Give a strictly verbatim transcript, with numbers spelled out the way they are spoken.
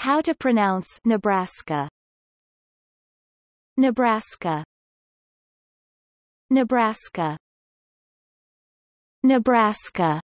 How to pronounce Nebraska. Nebraska. Nebraska. Nebraska.